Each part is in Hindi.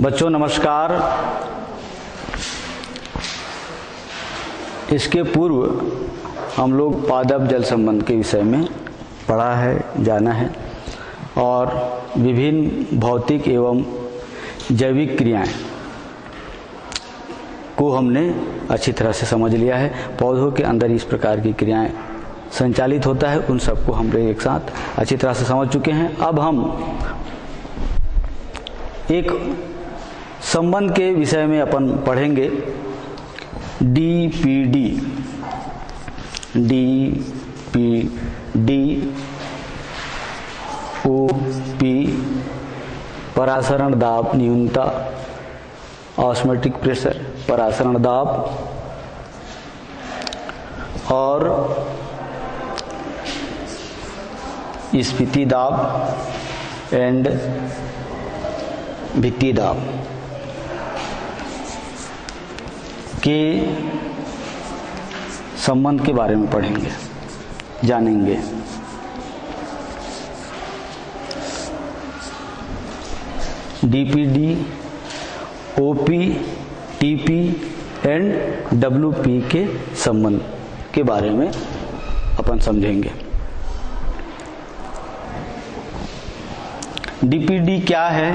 बच्चों नमस्कार। इसके पूर्व हम लोग पादप जल संबंध के विषय में पढ़ा है, जाना है और विभिन्न भौतिक एवं जैविक क्रियाएं को हमने अच्छी तरह से समझ लिया है। पौधों के अंदर इस प्रकार की क्रियाएं संचालित होता है, उन सबको हम लोग एक साथ अच्छी तरह से समझ चुके हैं। अब हम एक संबंध के विषय में अपन पढ़ेंगे, DPD, OP परासरण दाब न्यूनता, ऑस्मोटिक प्रेशर, परासरण दाब और स्फीति दाब एंड भित्ति दाब के संबंध के बारे में पढ़ेंगे, जानेंगे। DPD, OP, TP and WP के संबंध के बारे में अपन समझेंगे। DPD क्या है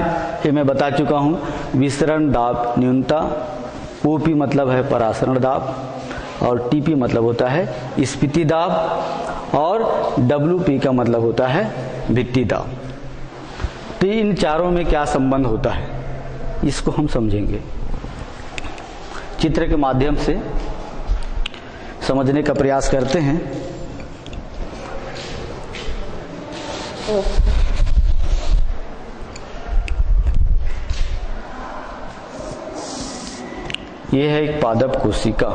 ये मैं बता चुका हूँ, विसरण दाब न्यूनता। OP मतलब है परासरण दाब और TP मतलब होता है स्फीति दाब और WP का मतलब होता है भित्ति दाब। तो इन चारों में क्या संबंध होता है इसको हम समझेंगे, चित्र के माध्यम से समझने का प्रयास करते हैं। यह है एक पादप कोशिका,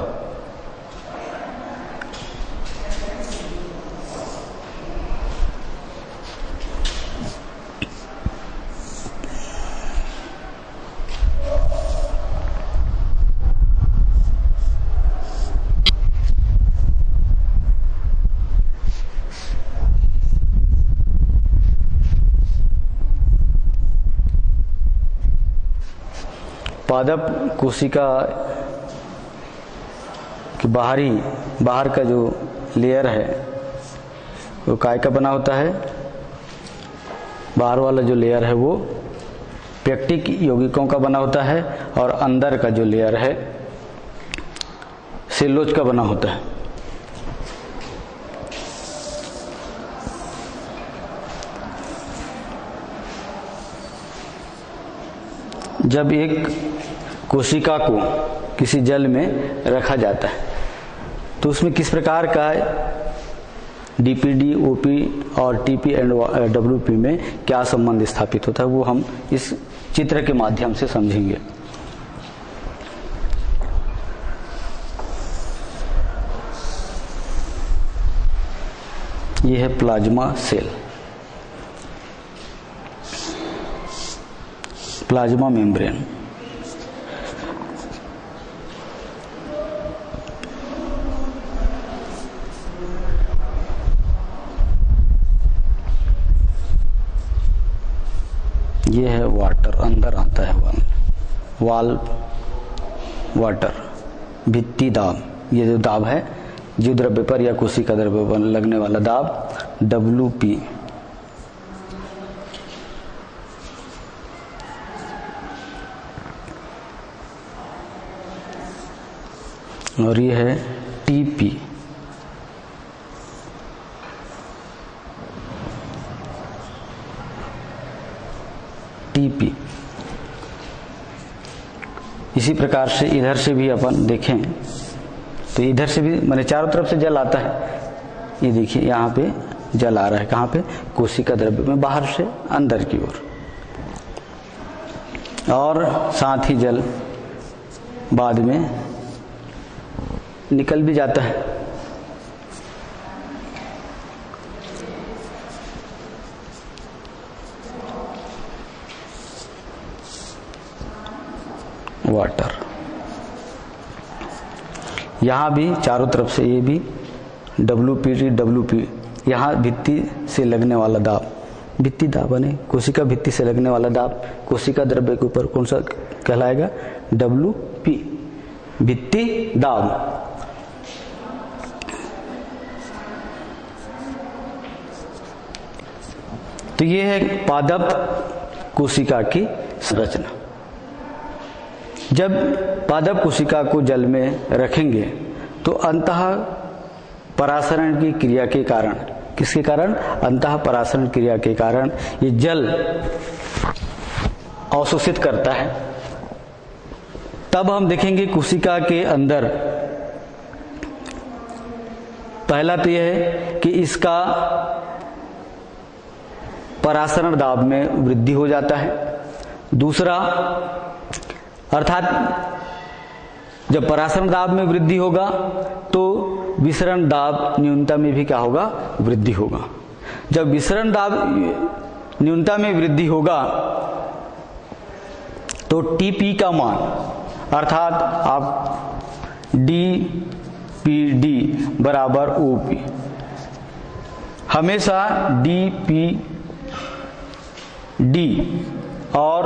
पादप कोशिका के बाहर का जो लेयर है वो काय का बना होता है, बाहर वाला जो लेयर है वो पेक्टिक यौगिकों का बना होता है और अंदर का जो लेयर है सेलुलोज का बना होता है। जब एक कोशिका को किसी जल में रखा जाता है तो उसमें किस प्रकार का DPD, OP और TP एंड WP में क्या संबंध स्थापित होता है वो हम इस चित्र के माध्यम से समझेंगे। यह है प्लाज्मा सेल, प्लाज्मा मेम्ब्रेन। ये है वाटर, अंदर आता है वाल्व वाटर। भित्ति दाब, ये जो दाब है जीव द्रव्य पर या कोशिका द्रव्य पर लगने वाला दाब WP। और ये है TP, TP। इसी प्रकार से इधर से भी अपन देखें तो इधर से भी माने चारों तरफ से जल आता है। ये देखिए यहाँ पे जल आ रहा है, कहाँ पे, कोशिका द्रव्य में, बाहर से अंदर की ओर, और साथ ही जल बाद में निकल भी जाता है। वाटर यहां भी चारों तरफ से, ये भी WPT, WP। यहां भित्ति से लगने वाला दाब भित्ति दाब यानी कोशिका भित्ति से लगने वाला दाब कोशिका द्रव्य के ऊपर कौन सा कहलाएगा? डब्ल्यू पी, भित्ति दाब। तो ये है पादप कोशिका की संरचना। जब पादप कोशिका को जल में रखेंगे तो अंतः परासरण की क्रिया के कारण, किसके कारण? अंतः परासरण क्रिया के कारण ये जल अवशोषित करता है। तब हम देखेंगे कोशिका के अंदर पहला तो यह है कि इसका परासरण दाब में वृद्धि हो जाता है। दूसरा, अर्थात जब परासरण दाब में वृद्धि होगा तो विसरण दाब न्यूनता में भी क्या होगा? वृद्धि होगा। जब विसरण दाब न्यूनता में वृद्धि होगा तो टीपी का मान, अर्थात आप DPD बराबर OP, हमेशा DPD और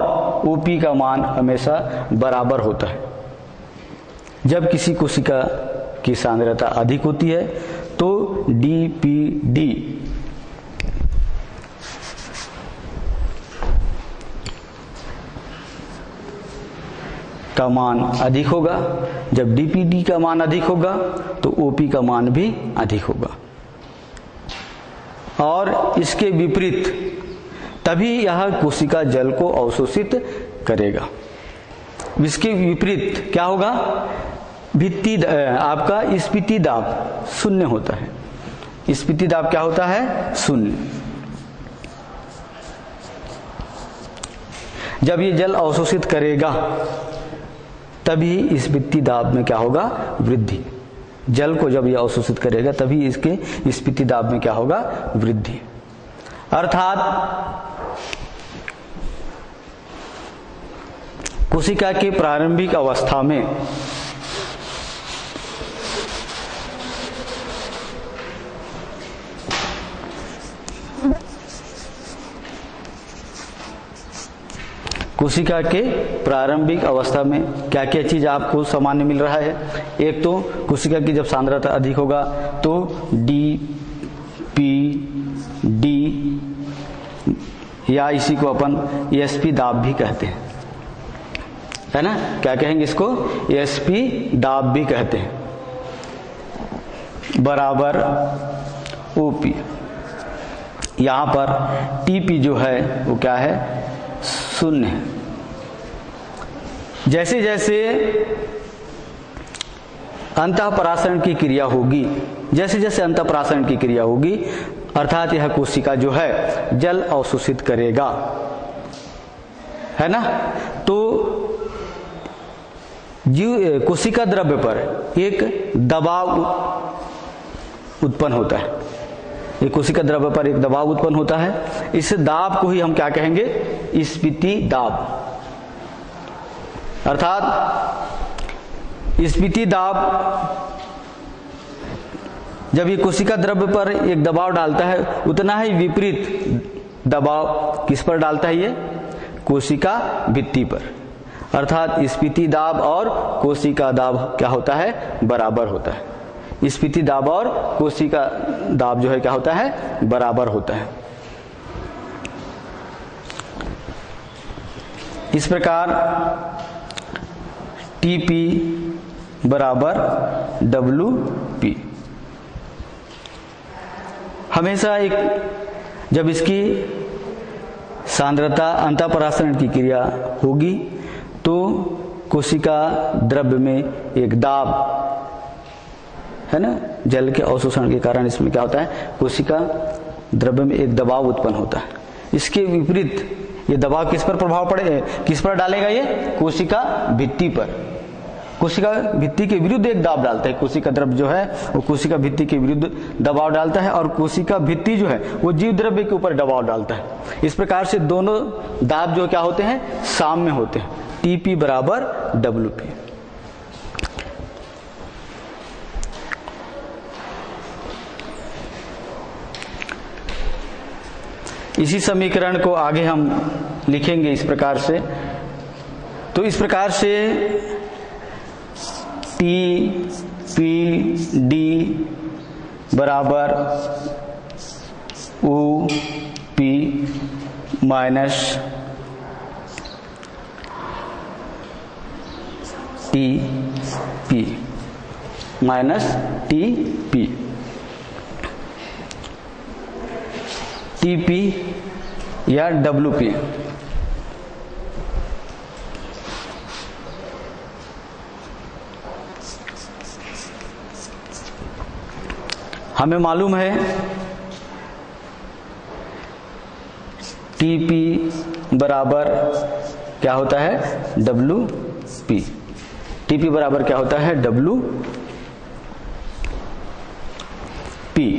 OP का मान हमेशा बराबर होता है। जब किसी कोशिका की सांद्रता अधिक होती है तो DPD का मान अधिक होगा। जब DPD का मान अधिक होगा तो OP का मान भी अधिक होगा। और इसके विपरीत तभी यह कोशिका जल को अवशोषित करेगा। इसके विपरीत क्या होगा? भित्ति आपका स्फीति दाब शून्य होता है। स्फीति दाब क्या होता है? शून्य। जब ये जल अवशोषित करेगा तभी स्फीति दाब में क्या होगा? वृद्धि। जल को जब यह अवशोषित करेगा तभी इसके स्फीति दाब में क्या होगा? वृद्धि। अर्थात कोशिका के प्रारंभिक अवस्था में कोशिका के प्रारंभिक अवस्था में क्या क्या चीज आपको सामान्य मिल रहा है? एक तो कोशिका की जब सांद्रता अधिक होगा तो DPD या इसी को अपन ESP दाब भी कहते हैं, है ना? क्या कहेंगे इसको? ESP दाब भी कहते हैं, बराबर OP। यहां पर TP जो है वो क्या है? शून्य है। जैसे जैसे अंतः परासरण की क्रिया होगी, जैसे जैसे अंतः परासरण की क्रिया होगी, अर्थात यह कोशिका जो है जल अवशोषित करेगा, है ना? तो जीव कोशिका द्रव्य पर एक दबाव उत्पन्न होता है। ये कोशिका द्रव्य पर एक दबाव उत्पन्न होता है। इस दाब को ही हम क्या कहेंगे? स्फीति दाब। अर्थात स्फीति दाब जब ये कोशिका द्रव्य पर एक दबाव डालता है, उतना ही विपरीत दबाव किस पर डालता है? ये कोशिका भित्ति पर। अर्थात स्फीति दाब और कोशिका दाब क्या होता है? बराबर होता है। स्फीति दाब और कोशिका दाब जो है क्या होता है? बराबर होता है। इस प्रकार TP बराबर WP हमेशा एक, जब इसकी सांद्रता अंतः परासरण की क्रिया होगी तो कोशिका द्रव्य में एक दाब, है ना, जल के अवशोषण के कारण इसमें क्या होता है? कोशिका द्रव्य में एक दबाव उत्पन्न होता है। इसके विपरीत ये दबाव किस पर प्रभाव पड़े, किस पर डालेगा? ये कोशिका भित्ति पर। कोशिका भित्ति के विरुद्ध एक दाब डालता है। कोशिका द्रव्य जो है वो कोशिका भित्ति के विरुद्ध दबाव डालता है और कोशिका भित्ति जो है वो जीव द्रव्य के ऊपर दबाव डालता है। इस प्रकार से दोनों दाब जो क्या होते हैं? साम्य होते हैं। TP बराबर WP। इसी समीकरण को आगे हम लिखेंगे इस प्रकार से। तो इस प्रकार से T P D बराबर O P minus T P minus T P। T P या डब्ल्यू पी हमें मालूम है टी पी बराबर क्या होता है डब्ल्यू पी। टी पी बराबर क्या होता है W P.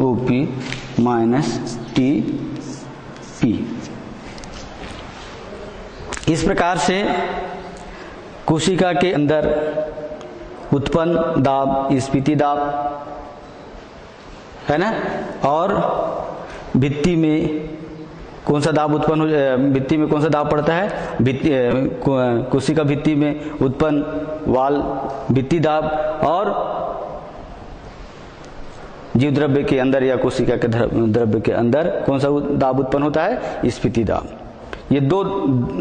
OP minus T P. इस प्रकार से कोशिका के अंदर उत्पन्न दाब स्फीति दाब है ना, और भित्ति में कौन सा दाब उत्पन्न, भित्ति में कौन सा दाब पड़ता है, कोशिका भित्ति में उत्पन्न वाल भित्ति दाब और जीव द्रव्य के अंदर या कोशिका के द्रव्य के अंदर कौन सा दाब उत्पन्न होता है स्फीति दाब। ये दो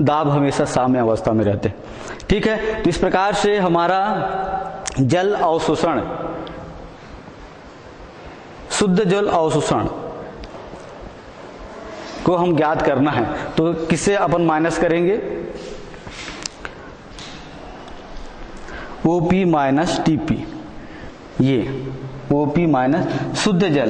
दाब हमेशा साम्य अवस्था में रहते हैं, ठीक है। तो इस प्रकार से हमारा जल अवशोषण, शुद्ध जल अवशोषण को हम ज्ञात करना है, तो किससे अपन माइनस करेंगे ओपी माइनस टीपी। ये ओपी माइनस शुद्ध जल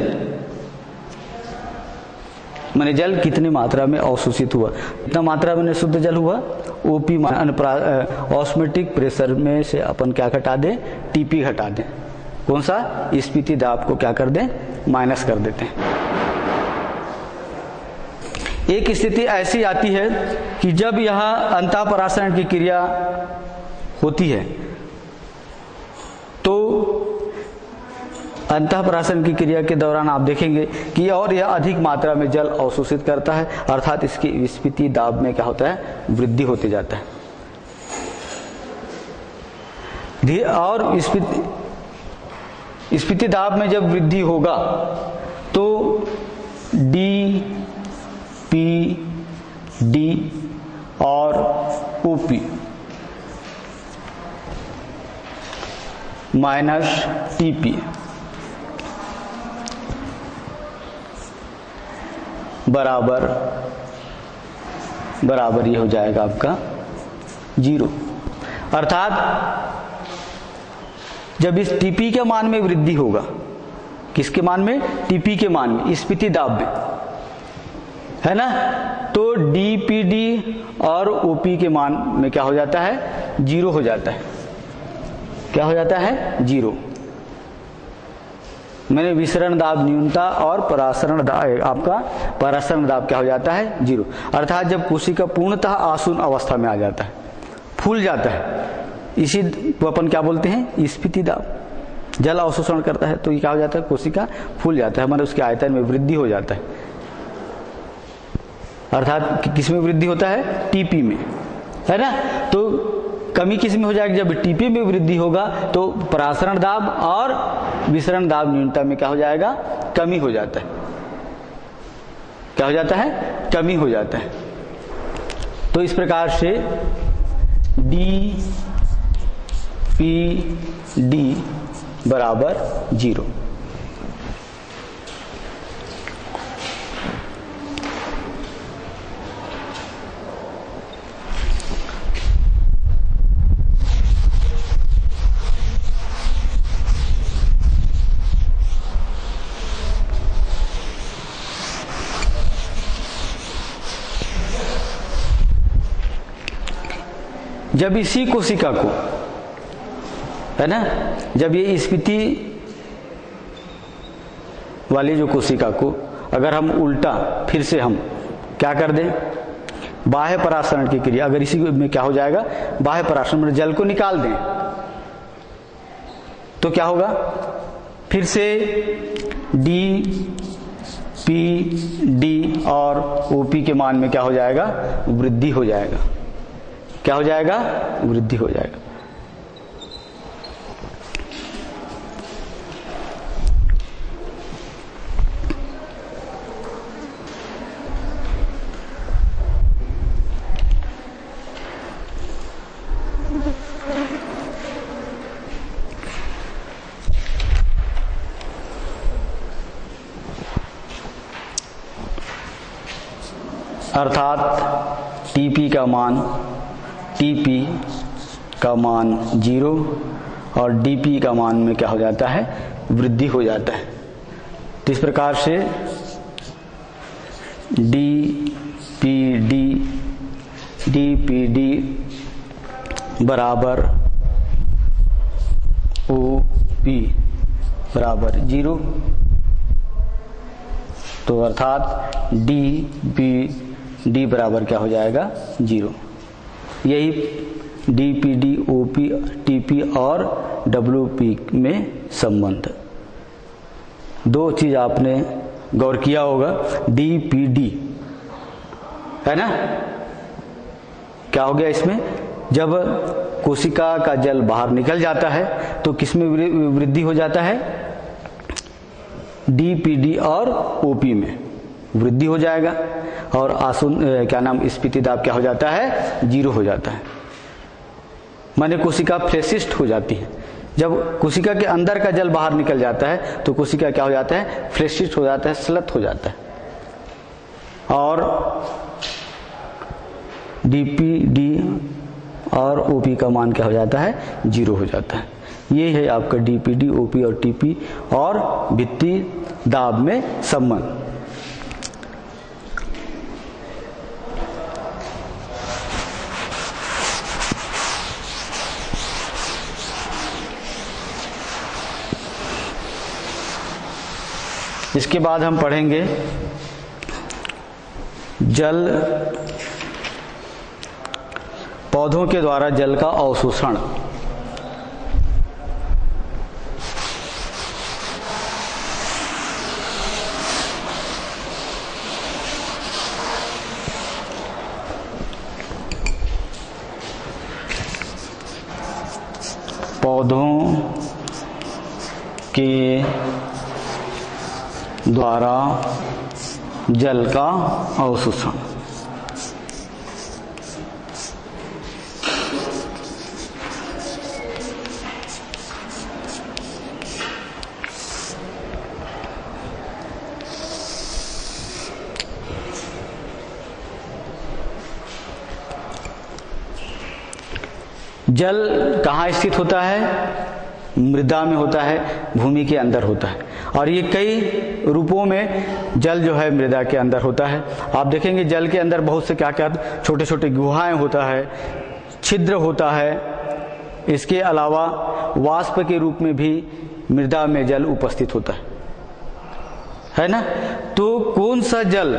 माने जल कितनी मात्रा में अवशोषित हुआ, कितना मात्रा में शुद्ध जल हुआ ओपी माइनस ऑस्मोटिक प्रेशर में से अपन क्या घटा दें टीपी घटा दें, कौन सा स्फीति दाब को क्या कर दें माइनस कर देते हैं। एक स्थिति ऐसी आती है कि जब यहाँ अंतापरासरण की क्रिया होती है तो अंतःपरासन की क्रिया के दौरान आप देखेंगे कि और यह अधिक मात्रा में जल अवशोषित करता है, अर्थात इसकी स्फीति दाब में क्या होता है वृद्धि होती जाता है। और स्फीति दाब में जब वृद्धि होगा तो डी पी डी और ओपी माइनस टीपी बराबर ये हो जाएगा आपका 0। अर्थात जब इस टीपी के मान में वृद्धि होगा, किसके मान में टीपी के मान में स्फीति दाब में, है ना, तो डीपीडी और ओपी के मान में क्या हो जाता है 0 हो जाता है। क्या हो जाता है 0। मैंने विसरण दाब न्यूनता और परासरण दाब, आपका परासरण दाब क्या हो जाता है 0। अर्थात जब कोशिका पूर्णतः आसुन अवस्था में आ जाता है, फूल जाता है, इसी को अपन क्या बोलते हैं स्फीति दाब। जल अवशोषण करता है तो ये क्या हो जाता है कोशिका फूल जाता है, हमारे उसके आयतन में वृद्धि हो जाता है। अर्थात किस में वृद्धि होता है टीपी में, है ना। तो कमी किस में हो जाएगी, जब टीपी में वृद्धि होगा तो परासरण दाब और विसरण दाब न्यूनता में क्या हो जाएगा कमी हो जाता है। क्या हो जाता है कमी हो जाता है। तो इस प्रकार से डी पी डी बराबर 0। जब इसी कोशिका को, है ना, जब ये स्फीति वाली जो कोशिका को अगर हम उल्टा फिर से हम क्या कर दें बाह्य परासरण की क्रिया, अगर इसी में क्या हो जाएगा, बाह्य परासरण में जल को निकाल दें तो क्या होगा, फिर से डी पी डी और ओपी के मान में क्या हो जाएगा, वृद्धि हो जाएगा, क्या हो जाएगा, वृद्धि हो जाएगा। अर्थात टीपी का मान 0 और डीपी का मान में क्या हो जाता है, वृद्धि हो जाता है। तो इस प्रकार से डी पी डी बराबर ओ पी बराबर 0, तो अर्थात डी पी डी बराबर क्या हो जाएगा, 0। यही D P D O P T P और डब्ल्यू पी में संबंध, दो चीज आपने गौर किया होगा, डी पी डी है ना, क्या हो गया इसमें, जब कोशिका का जल बाहर निकल जाता है तो किसमें वृद्धि हो जाता है, डी पी डी और ओ पी में वृद्धि हो जाएगा, और स्फीतिदाब क्या हो जाता है, 0 हो जाता है, माने कोशिका फ्लेसिस्ट हो जाती है। जब कोशिका के अंदर का जल बाहर निकल जाता है तो कोशिका क्या हो जाता है, फ्लेसिस्ट हो जाता है, स्लथ हो जाता है। और डीपीडी और ओपी का मान क्या हो जाता है, 0 हो जाता है। ये है आपका डीपीडी ओपी और टीपी और भित्ति दाब में संबंध। इसके बाद हम पढ़ेंगे जल, पौधों के द्वारा जल का अवशोषण। पौधों के द्वारा जल का अवशोषण, जल कहाँ स्थित होता है, मृदा में होता है, भूमि के अंदर होता है, और ये कई रूपों में जल जो है मृदा के अंदर होता है। आप देखेंगे जल के अंदर बहुत से क्या क्या छोटे छोटे गुहाएं होता है, छिद्र होता है, इसके अलावा वाष्प के रूप में भी मृदा में जल उपस्थित होता है ना। तो कौन सा जल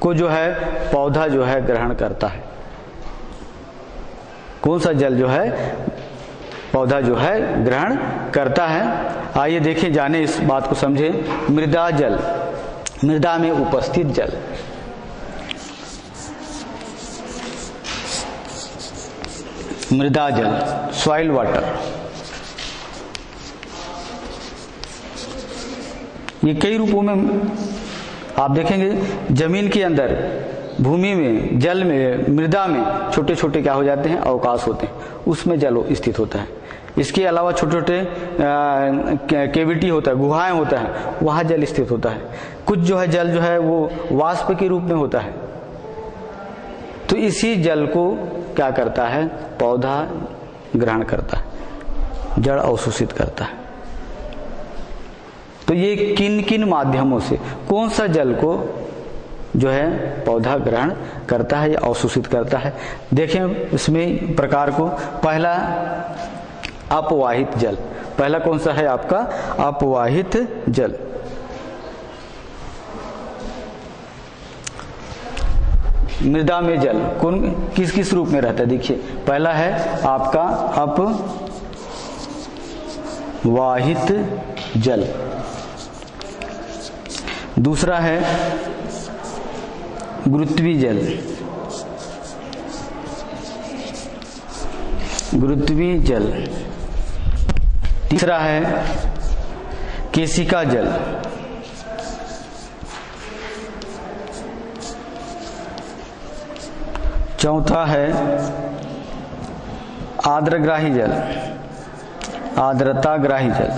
को जो है पौधा जो है ग्रहण करता है, कौन सा जल जो है पौधा जो है ग्रहण करता है, आइए देखें, जाने, इस बात को समझें। मृदा जल, मृदा में उपस्थित जल, मृदा जल, सॉइल वाटर, ये कई रूपों में आप देखेंगे। जमीन के अंदर, भूमि में, जल में, मृदा में छोटे छोटे क्या हो जाते हैं, अवकाश होते हैं, उसमें जल स्थित होता है। इसके अलावा छोटे छोटे केविटी होता है, गुहाएं होता है, वहाँ जल स्थित होता है। कुछ जो है जल जो है वो वाष्प के रूप में होता है। तो इसी जल को क्या करता है, पौधा ग्रहण करता है, जड़ अवशोषित करता है। तो ये किन किन माध्यमों से कौन सा जल को जो है पौधा ग्रहण करता है या अवशोषित करता है, देखें इसमें प्रकार को। पहला अपवाहित जल, पहला कौन सा है आपका, अपवाहित जल। मृदा में जल कौन किस किस रूप में रहता है? देखिए पहला है आपका अपवाहित जल, दूसरा है गुरुत्वीय जल, गुरुत्वीय जल, तीसरा है केशिका जल, चौथा है आर्द्रग्राही जल, आर्द्रताग्राही जल,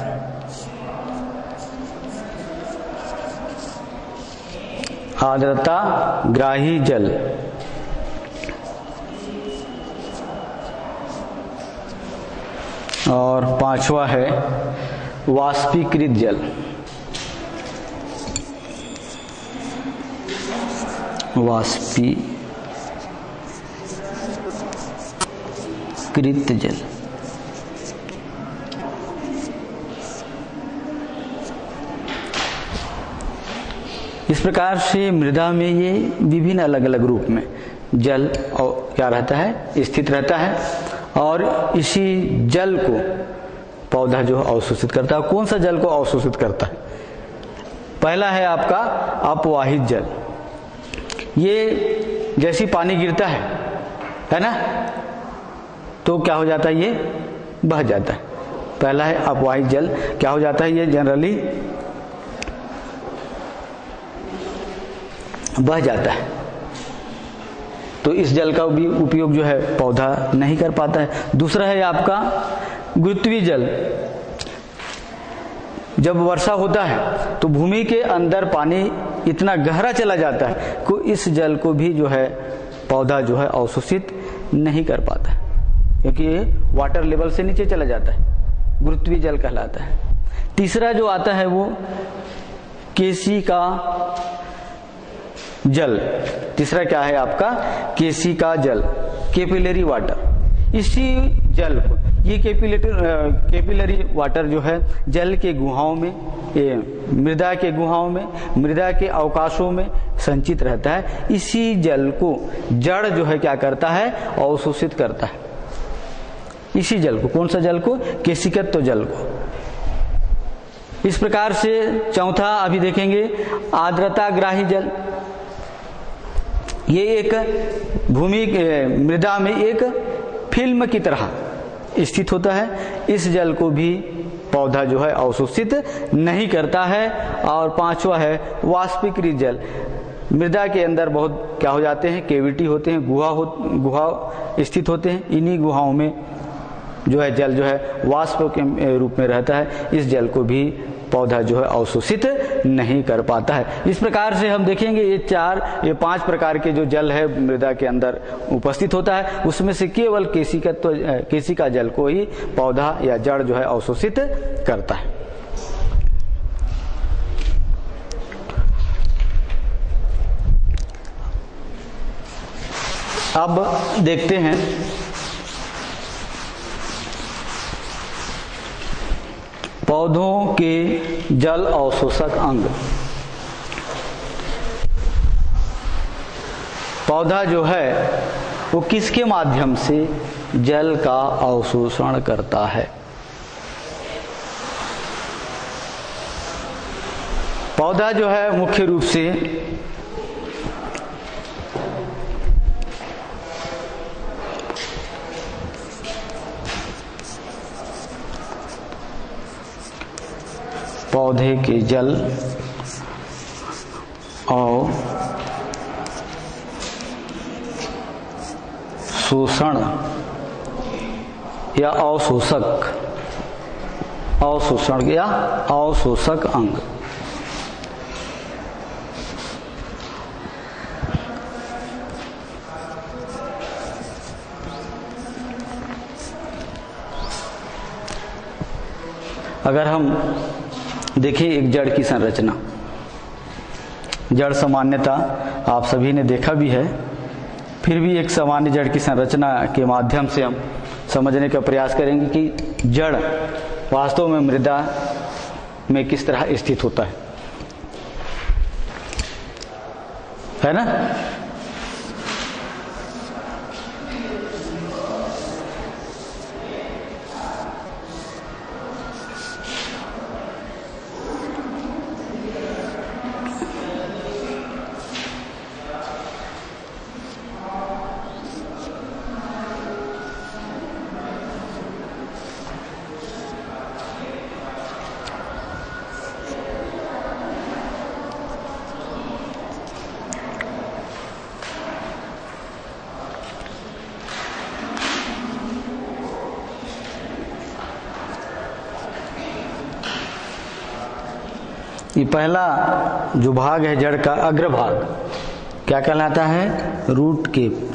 आर्द्रताग्राही जल, और पांचवा है वाष्पीकृत जल, वाष्पीकृत जल। इस प्रकार से मृदा में ये विभिन्न अलग अलग रूप में जल और क्या रहता है, स्थित रहता है, और इसी जल को पौधा जो अवशोषित करता है। कौन सा जल को अवशोषित करता है? पहला है आपका अपवाहित जल। ये जैसी पानी गिरता है ना, तो क्या हो जाता है, ये बह जाता है। पहला है अपवाहित जल, क्या हो जाता है, ये जनरली बह जाता है। तो इस जल का भी उपयोग जो है पौधा नहीं कर पाता है। दूसरा है आपका गुरुत्वीय जल। जब वर्षा होता है तो भूमि के अंदर पानी इतना गहरा चला जाता है कि इस जल को भी जो है पौधा जो है अवशोषित नहीं कर पाता, क्योंकि ये वाटर लेवल से नीचे चला जाता है, गुरुत्वीय जल कहलाता है। तीसरा जो आता है वो केशिका जल। तीसरा क्या है आपका केशिका जल, कैपिलरी वाटर। इसी जल को ये कैपिलरी वाटर जो है जल के गुहाओं में, मृदा के गुहाओं में, मृदा के अवकाशों में संचित रहता है। इसी जल को जड़ जो है क्या करता है, अवशोषित करता है। इसी जल को, कौन सा जल को, केशिकत्व जल को। इस प्रकार से चौथा अभी देखेंगे आर्द्रताग्राही जल। ये एक भूमि मृदा में एक फिल्म की तरह स्थित होता है। इस जल को भी पौधा जो है अवशोषित नहीं करता है। और पांचवा है वाष्पीकृत जल। मृदा के अंदर बहुत क्या हो जाते हैं, केविटी होते हैं, गुहा स्थित होते हैं। इन्हीं गुहाओं में जो है जल जो है वाष्प के रूप में रहता है। इस जल को भी पौधा जो है अवशोषित नहीं कर पाता है। इस प्रकार से हम देखेंगे ये 5 प्रकार के जो जल है मृदा के अंदर उपस्थित होता है, उसमें से केवल केशिका जल को ही पौधा या जड़ जो है अवशोषित करता है। अब देखते हैं पौधों के जल अवशोषक अंग। पौधा जो है वो किसके माध्यम से जल का अवशोषण करता है? पौधा जो है मुख्य रूप से पौधे के जल और शोषण या अवशोषण या अवशोषक अंग। अगर हम देखिए एक जड़ की संरचना, जड़ सामान्यता आप सभी ने देखा भी है, फिर भी एक सामान्य जड़ की संरचना के माध्यम से हम समझने का प्रयास करेंगे कि जड़ वास्तव में मृदा में किस तरह स्थित होता है ना। ये पहला जो भाग है जड़ का अग्रभाग क्या कहलाता है? Root cap.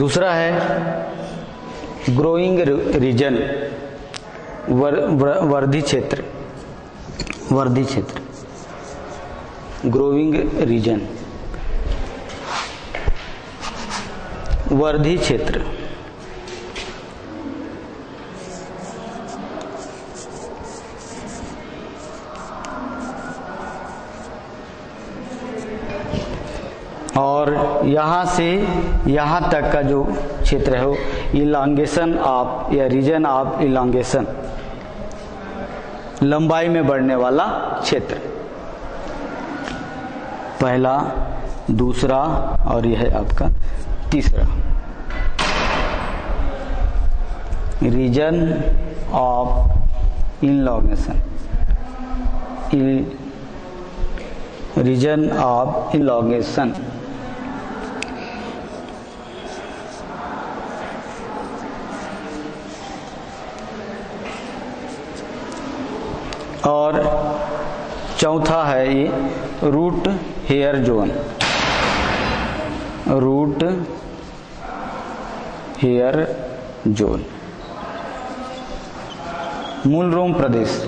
दूसरा है ग्रोइंग रीजन, वर्धी क्षेत्र, वर्धी क्षेत्र, ग्रोइंग रीजन, वर्धी क्षेत्र। और यहाँ से यहाँ तक का जो क्षेत्र है वो इलांगेशन ऑफ या रीजन ऑफ इलांगेशन, लंबाई में बढ़ने वाला क्षेत्र। पहला, दूसरा और यह है आपका तीसरा, region of elongation, region of elongation. और चौथा है ये root hair zone, root hair zone, मूल रोम प्रदेश।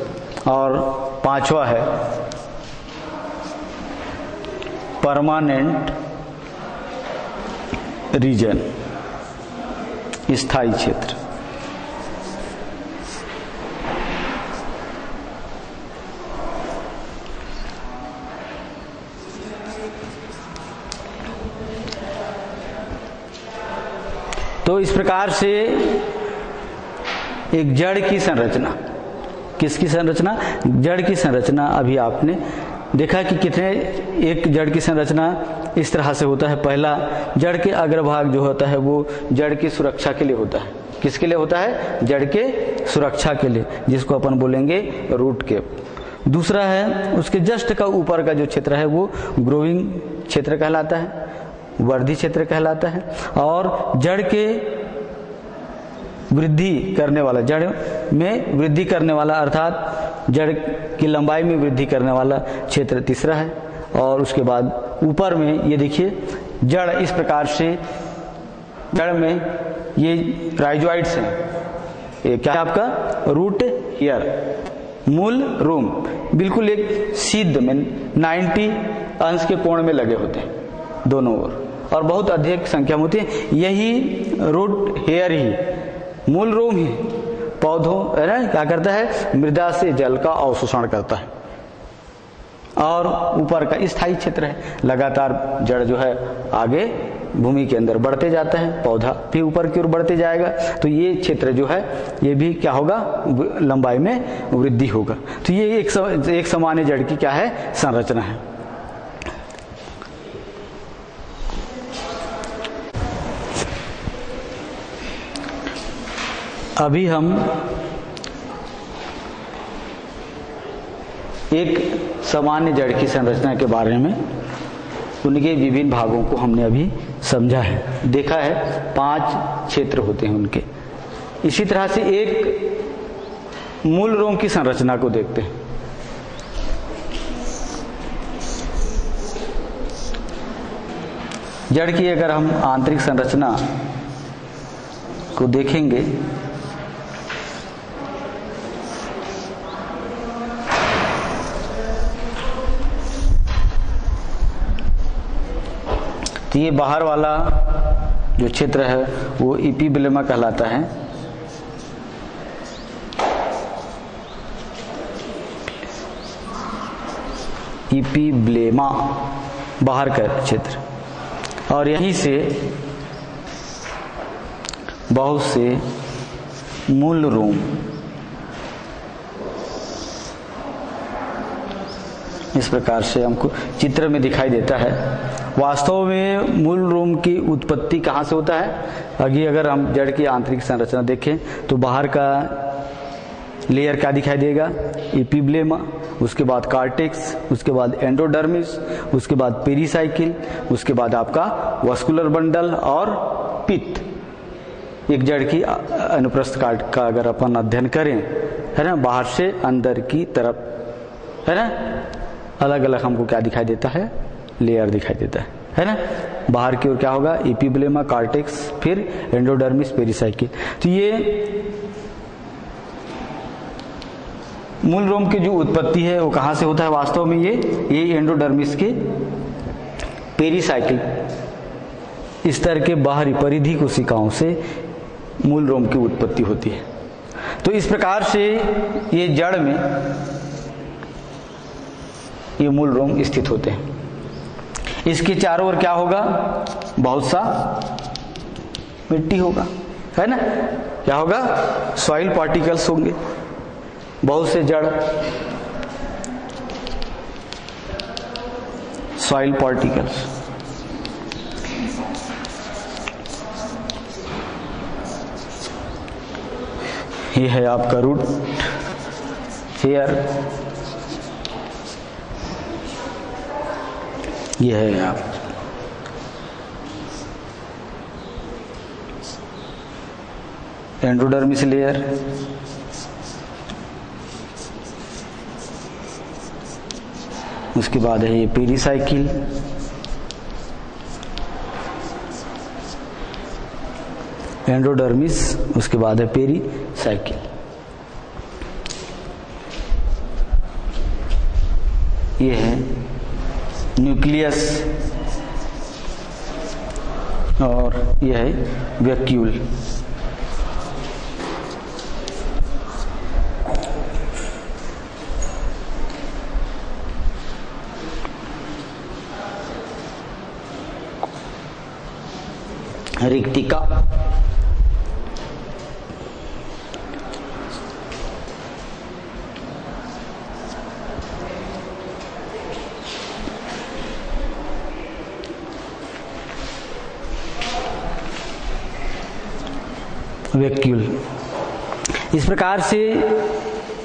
और पांचवा है परमानेंट रीजन, स्थायी क्षेत्र। तो इस प्रकार से एक जड़ की संरचना, किसकी संरचना? जड़ की संरचना। अभी आपने देखा कि कितने एक जड़ की संरचना इस तरह से होता है। पहला, जड़ के अग्रभाग जो होता है वो जड़ की सुरक्षा के लिए होता है। किसके लिए होता है? जड़ के सुरक्षा के लिए, जिसको अपन बोलेंगे रूट कैप। दूसरा है उसके जस्ट का ऊपर का जो क्षेत्र है वो ग्रोइंग क्षेत्र कहलाता है, वर्धी क्षेत्र कहलाता है। और जड़ के वृद्धि करने वाला, जड़ में वृद्धि करने वाला अर्थात जड़ की लंबाई में वृद्धि करने वाला क्षेत्र तीसरा है। और उसके बाद ऊपर में ये देखिए जड़, इस प्रकार से जड़ में ये राइजोइड्स हैं। ये क्या है आपका? रूट हेयर, मूल रोम, बिल्कुल एक सीध में 90 अंश के कोण में लगे होते हैं दोनों ओर, और बहुत अधिक संख्या में होती है। यही रूट हेयर ही, मूल रोम ही पौधों क्या करता है? मृदा से जल का अवशोषण करता है। और ऊपर का स्थायी क्षेत्र है, लगातार जड़ जो है आगे भूमि के अंदर बढ़ते जाता है, पौधा भी ऊपर की ओर बढ़ते जाएगा। तो ये क्षेत्र जो है ये भी क्या होगा? लंबाई में वृद्धि होगा। तो ये एक सामान्य जड़ की क्या है? संरचना है। अभी हम एक सामान्य जड़ की संरचना के बारे में उनके विभिन्न भागों को हमने अभी समझा है, देखा है। 5 क्षेत्र होते हैं उनके। इसी तरह से एक मूल रोम की संरचना को देखते हैं। जड़ की अगर हम आंतरिक संरचना को देखेंगे तो ये बाहर वाला जो क्षेत्र है वो एपिब्लेमा कहलाता है। एपिब्लेमा बाहर का क्षेत्र। और यहीं से बहुत से मूल रोम, इस प्रकार से हमको चित्र में दिखाई देता है। वास्तव में मूल रोम की उत्पत्ति कहाँ से होता है? आगे अगर हम जड़ की आंतरिक संरचना देखें तो बाहर का लेयर क्या दिखाई देगा? एपिब्लेमा, उसके बाद कॉर्टेक्स, उसके बाद एंडोडर्मिस, उसके बाद पेरिसाइकिल, उसके बाद आपका वास्कुलर बंडल और पित्त। एक जड़ की अनुप्रस्थ काट का अगर अपन अध्ययन करें है ना, बाहर से अंदर की तरफ, है ना। अलग अलग हमको क्या दिखाई देता है, लेयर दिखाई देता है ना। बाहर की ओर क्या होगा, एपिब्लेमा, कार्टेक्स, फिर एंडोडर्मिस, पेरिसाइकिल। तो ये मूल रोम की जो उत्पत्ति है वो कहाँ से होता है वास्तव में, ये एंडोडर्मिस के पेरिसाइकिल स्तर के बाहरी परिधि कोशिकाओं से मूल रोम की उत्पत्ति होती है। तो इस प्रकार से ये जड़ में ये मूल रोम स्थित होते हैं। इसके चारों ओर क्या होगा, बहुत सा मिट्टी होगा, है ना। क्या होगा, सॉइल पार्टिकल्स होंगे, बहुत से जड़ सॉइल पार्टिकल्स। ये है आपका रूट हेयर, ये है आप एंडोडर्मिस लेयर, उसके बाद है ये पेरिसाइकिल, एंडोडर्मिस, उसके बाद है पेरिसाइकिल। ये है न्यूक्लियस और यह है वैक्यूल। रिक्तिका, वैक्यूल। इस प्रकार से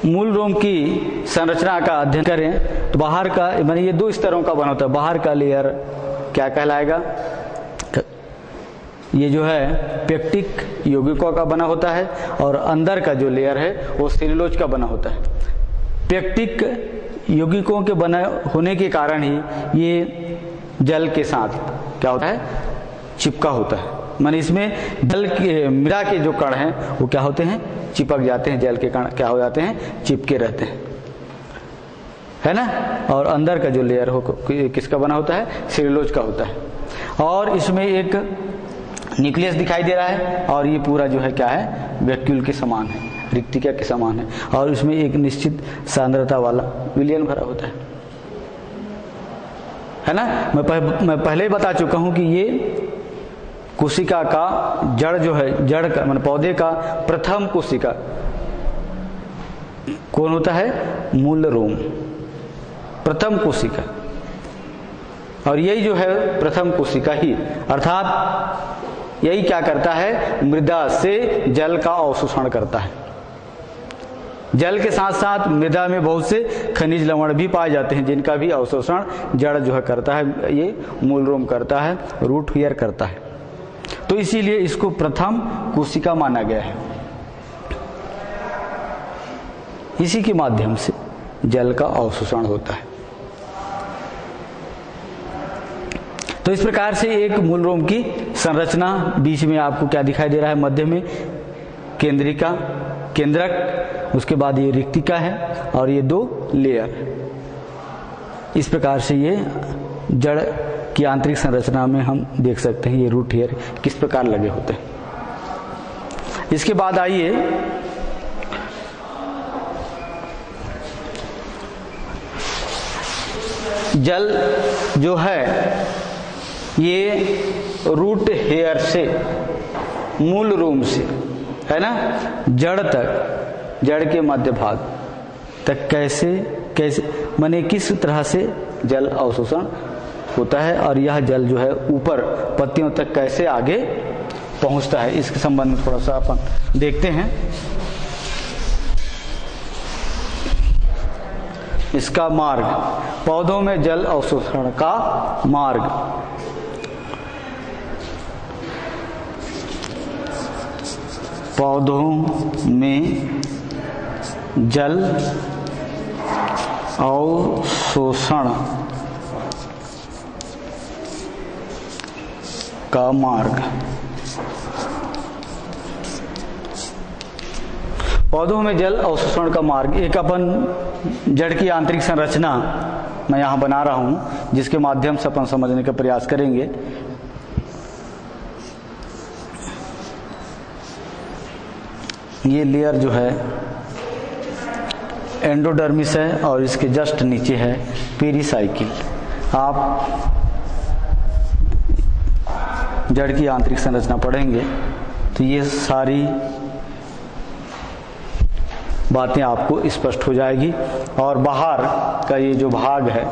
मूल रोम की संरचना का अध्ययन करें तो बाहर का, माने ये दो स्तरों का बना होता है। बाहर का लेयर क्या कहलाएगा, ये जो है पेक्टिक यौगिकों का बना होता है, और अंदर का जो लेयर है वो सेलुलोज का बना होता है। पेक्टिक यौगिकों के बना होने के कारण ही ये जल के साथ क्या होता है, चिपका होता है। माने इसमें जल के मृदा के जो कण हैं वो क्या होते हैं, चिपक जाते हैं, जल के कण क्या हो जाते हैं, चिपके रहते हैं, है ना। और अंदर का जो लेयर हो किसका बना होता है, सेलुलोज का होता है। और इसमें एक न्यूक्लियस दिखाई दे रहा है और ये पूरा जो है क्या है, वैक्यूल के समान है, रिक्तिका के समान है, और इसमें एक निश्चित सांद्रता वाला विलयन भरा होता है ना। मैं पहले ही बता चुका हूं कि ये कोशिका का जड़ जो है, जड़ का मतलब पौधे का प्रथम कोशिका कौन होता है, मूल रोम, प्रथम कोशिका। और यही जो है प्रथम कोशिका ही, अर्थात यही क्या करता है, मृदा से जल का अवशोषण करता है। जल के साथ साथ मृदा में बहुत से खनिज लवण भी पाए जाते हैं जिनका भी अवशोषण जड़ जो है करता है, ये मूल रोम करता है, रूट हेयर करता है। तो इसीलिए इसको प्रथम कोशिका माना गया है। इसी के माध्यम से जल का अवशोषण होता है। तो इस प्रकार से एक मूल रोम की संरचना, बीच में आपको क्या दिखाई दे रहा है, मध्य में केंद्रिका, केंद्रक, उसके बाद ये रिक्तिका है और ये दो लेयर। इस प्रकार से ये जड़ की आंतरिक संरचना में हम देख सकते हैं ये रूट हेयर किस प्रकार लगे होते हैं। इसके बाद आइए जल जो है ये रूट हेयर से, मूल रोम से, है ना, जड़ तक, जड़ के मध्य भाग तक कैसे कैसे माने किस तरह से जल अवशोषण होता है, और यह जल जो है ऊपर पत्तियों तक कैसे आगे पहुंचता है, इसके संबंध में थोड़ा सा अपन देखते हैं। इसका मार्ग, पौधों में जल अवशोषण का मार्ग। पौधों में जल और शोषण का मार्ग। पौधों में जल और शोषण का मार्ग, एक अपन जड़ की आंतरिक संरचना मैं यहाँ बना रहा हूँ जिसके माध्यम से अपन समझने का प्रयास करेंगे। ये लेयर जो है एंडोडर्मिस है और इसके जस्ट नीचे है पेरीसाइकिल। आप जड़ की आंतरिक संरचना पढ़ेंगे तो ये सारी बातें आपको स्पष्ट हो जाएगी। और बाहर का ये जो भाग है,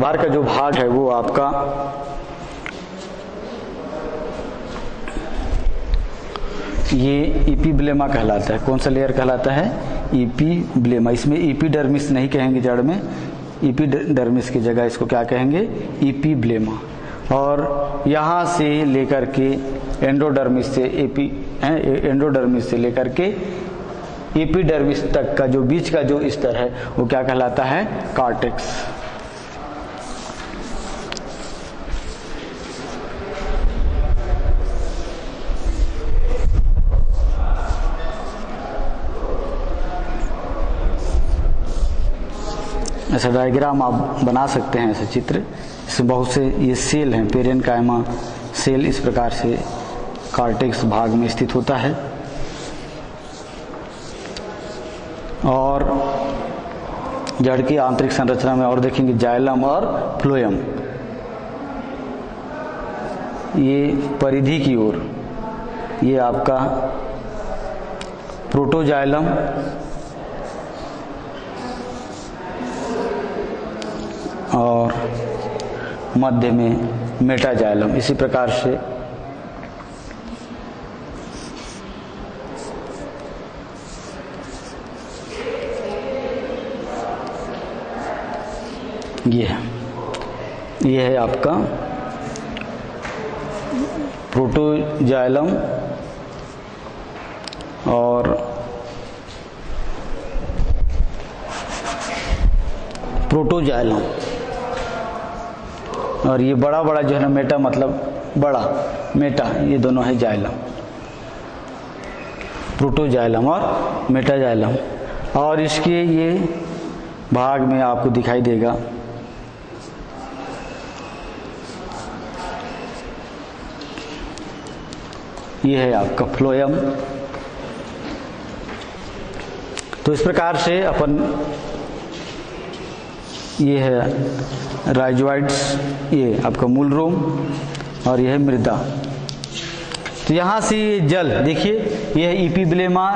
बाहर का जो भाग है वो आपका ये इपीब्लेमा कहलाता है। कौन सा लेयर कहलाता है? इपीब्लेमा। इसमें इपीडर्मिस नहीं कहेंगे, जड़ में इपीडर्मिस की जगह इसको क्या कहेंगे? इपीब्लेमा। और यहाँ से लेकर के एंडोडर्मिस से एंडोडर्मिस से लेकर के एपीडर्मिस तक का जो बीच का जो स्तर है वो क्या कहलाता है? कॉर्टेक्स। ऐसा डायग्राम आप बना सकते हैं, ऐसे चित्र। इसमें बहुत से ये सेल हैं, पेरेन्काइमा सेल इस प्रकार से कॉर्टेक्स भाग में स्थित होता है। और जड़ की आंतरिक संरचना में और देखेंगे जाइलम और फ्लोएम, ये परिधि की ओर, ये आपका प्रोटोजाइलम और मध्य में मेटाजाइलम। इसी प्रकार से ये है आपका प्रोटोजाइलम और प्रोटोजाइलम। और ये बड़ा बड़ा जो है ना, मेटा मतलब बड़ा, मेटा ये दोनों है जाइलम, प्रोटोजाइलम और मेटाजाइलम। और इसके ये भाग में आपको दिखाई देगा ये है आपका फ्लोएम। तो इस प्रकार से अपन, ये है राइजोइड्स, ये आपका मूल रोम और यह है मृदा। तो यहाँ से ये जल देखिए, यह है इपीब्लेमा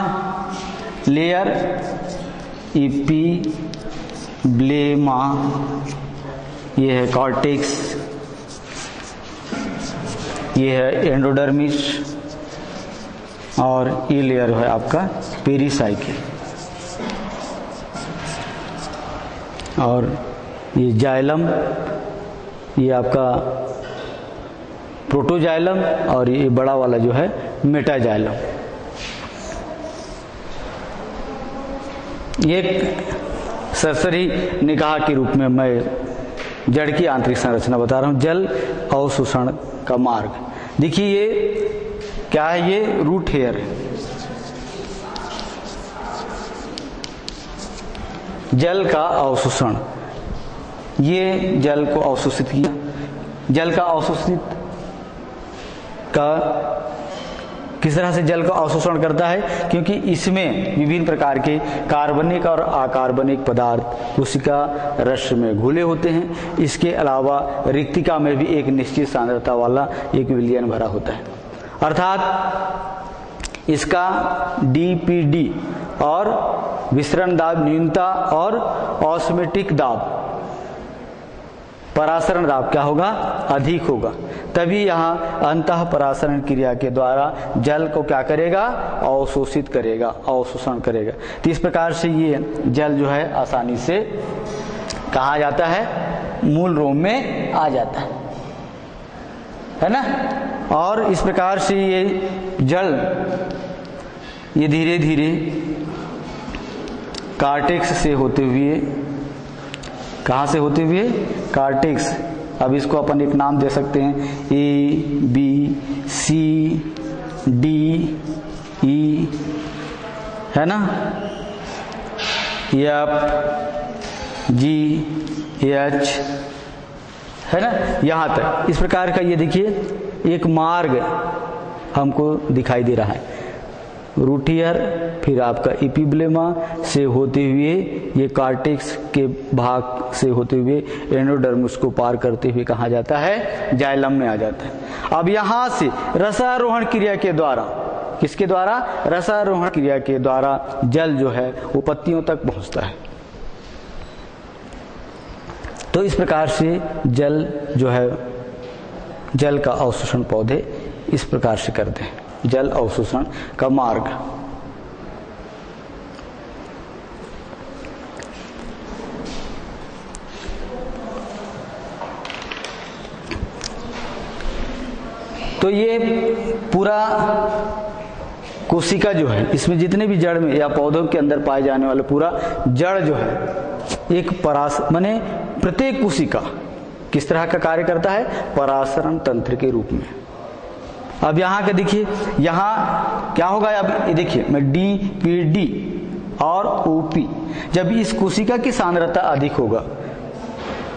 लेयर, इपीब्लेमा, ये है कॉर्टेक्स, ये है एंडोडर्मिस और ये लेयर है आपका पेरीसाइकिल। और ये जाइलम, ये आपका प्रोटोजाइलम और ये बड़ा वाला जो है मेटाजाइलम। ये सरसरी निकाह के रूप में मैं जड़ की आंतरिक संरचना बता रहा हूँ। जल और शोषण का मार्ग देखिए, ये क्या है? ये रूट हेयर है। जल का अवशोषण, ये जल को अवशोषित किया, जल का अवशोषित का किस तरह से जल का अवशोषण करता है? क्योंकि इसमें विभिन्न प्रकार के कार्बनिक और अकार्बनिक पदार्थ कोशिका रश्मि में घुले होते हैं। इसके अलावा रिक्तिका में भी एक निश्चित सांद्रता वाला एक विलयन भरा होता है, अर्थात इसका डीपीडी और विसरण दाब न्यूनता और ऑस्मेटिक दाब, परासरण दाब क्या होगा? अधिक होगा। तभी यहाँ अंतः परासरण क्रिया के द्वारा जल को क्या करेगा? अवशोषित करेगा, अवशोषण करेगा। तो इस प्रकार से ये जल जो है आसानी से कहाँ जाता है? मूल रोम में आ जाता है ना। और इस प्रकार से ये जल ये धीरे धीरे कार्टेक्स से होते हुए, कहाँ से होते हुए? कार्टेक्स। अब इसको अपन एक नाम दे सकते हैं A B C D E, है ना, एफ जी एच, है ना, यहाँ तक। इस प्रकार का ये देखिए एक मार्ग हमको दिखाई दे रहा है। रूटियर, फिर आपका एपिब्लेमा से होते हुए ये कार्टेक्स के भाग से होते हुए एंडोडर्मिस को पार करते हुए कहाँ जाता है? जाइलम में आ जाता है। अब यहाँ से रसारोहण क्रिया के द्वारा, किसके द्वारा? रसारोहण क्रिया के द्वारा जल जो है वो पत्तियों तक पहुँचता है। तो इस प्रकार से जल जो है, जल का अवशोषण पौधे इस प्रकार से करते हैं। जल अवशोषण का मार्ग। तो ये पूरा कोशिका जो है, इसमें जितने भी जड़ में या पौधों के अंदर पाए जाने वाला पूरा जड़ जो है, एक परास माने प्रत्येक कोशिका किस तरह का कार्य करता है? परासरण तंत्र के रूप में। अब यहाँ का देखिए, यहाँ क्या होगा? अब ये देखिए, मैं डी पी डी और ओ पी, जब इस कोशिका की सांद्रता अधिक होगा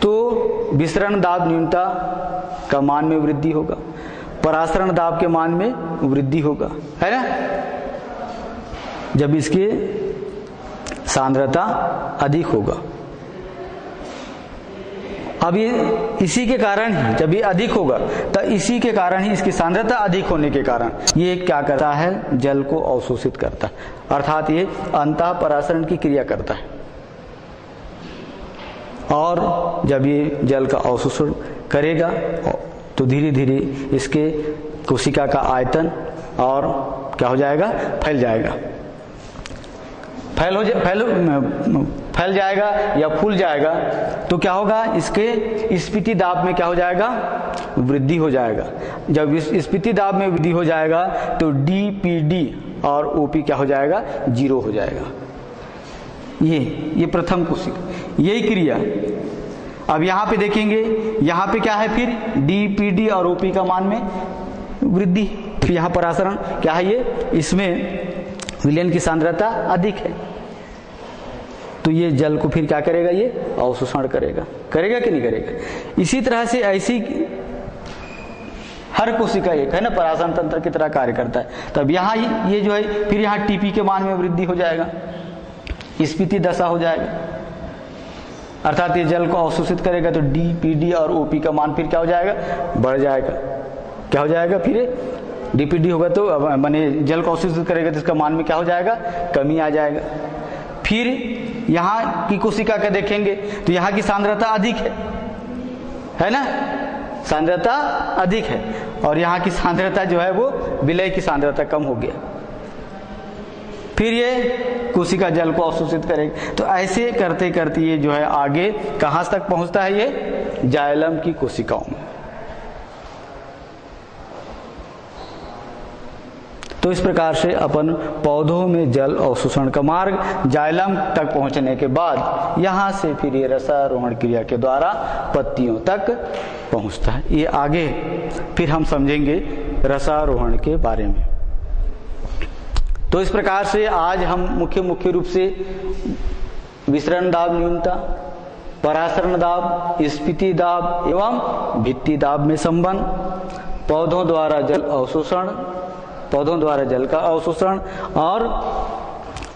तो विसरण दाब न्यूनता का मान में वृद्धि होगा, परासरण दाब के मान में वृद्धि होगा, है ना, जब इसकी सांद्रता अधिक होगा। अब ये इसी के कारण ही, जब ये अधिक होगा तो इसी के कारण ही, इसकी सांद्रता अधिक होने के कारण ये क्या करता है? जल को अवशोषित करता है, अर्थात ये अंतः परासरण की क्रिया करता है। और जब ये जल का अवशोषण करेगा तो धीरे धीरे इसके कोशिका का आयतन और क्या हो जाएगा? फैल जाएगा, फैल जाएगा या फूल जाएगा। तो क्या होगा? इसके स्फीति दाब में क्या हो जाएगा? वृद्धि हो जाएगा। जब इस स्फीति दाब में वृद्धि हो जाएगा तो डी पी डी और ओ पी क्या हो जाएगा? जीरो हो जाएगा। ये प्रथम कोशिका, यही क्रिया। अब यहाँ पे देखेंगे, यहाँ पे क्या है? फिर डी पी डी और ओ पी का मान में वृद्धि। फिर यहाँ परासरण क्या है? ये इसमें विलयन की सांद्रता अधिक है तो ये जल को फिर क्या करेगा? ये अवशोषण करेगा, करेगा कि नहीं करेगा? इसी तरह से ऐसी हर कोशिका एक, है ना, परासरण तंत्र की तरह कार्य करता है। तब यहाँ ये जो है, फिर यहाँ टीपी के मान में वृद्धि हो जाएगा, स्फीति दशा हो जाएगा, अर्थात ये जल को अवशोषित करेगा तो डी पी डी और ओ पी का मान फिर क्या हो जाएगा? बढ़ जाएगा। क्या हो जाएगा? फिर डीपीडी होगा तो माने जल को अवशोषित करेगा तो इसका मान में क्या हो जाएगा? कमी आ जाएगा। फिर यहाँ की कोशिका का देखेंगे तो यहाँ की सांद्रता अधिक है, है ना, सांद्रता अधिक है, और यहाँ की सांद्रता जो है वो विलय की सांद्रता कम हो गया। फिर ये कोशिका जल को अवशोषित करेगी। तो ऐसे करते करते ये जो है आगे कहाँ तक पहुँचता है? ये जाइलम की कोशिकाओं में। तो इस प्रकार से अपन पौधों में जल अवशोषण का मार्ग जाइलम तक पहुंचने के बाद यहाँ से फिर ये रसारोहण क्रिया के द्वारा पत्तियों तक पहुंचता है। ये आगे फिर हम समझेंगे रसारोहण के बारे में। तो इस प्रकार से आज हम मुख्य रूप से विसरण दाब न्यूनता, परासरण दाब, स्फीति दाब एवं भित्ति दाब में संबंध, पौधों द्वारा जल अवशोषण, पौधों द्वारा जल का अवशोषण और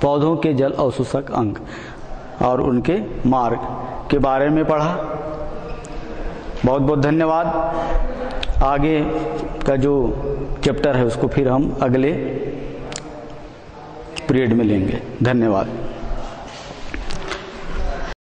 पौधों के जल अवशोषक अंग और उनके मार्ग के बारे में पढ़ा। बहुत बहुत धन्यवाद। आगे का जो चैप्टर है उसको फिर हम अगले पीरियड में लेंगे। धन्यवाद।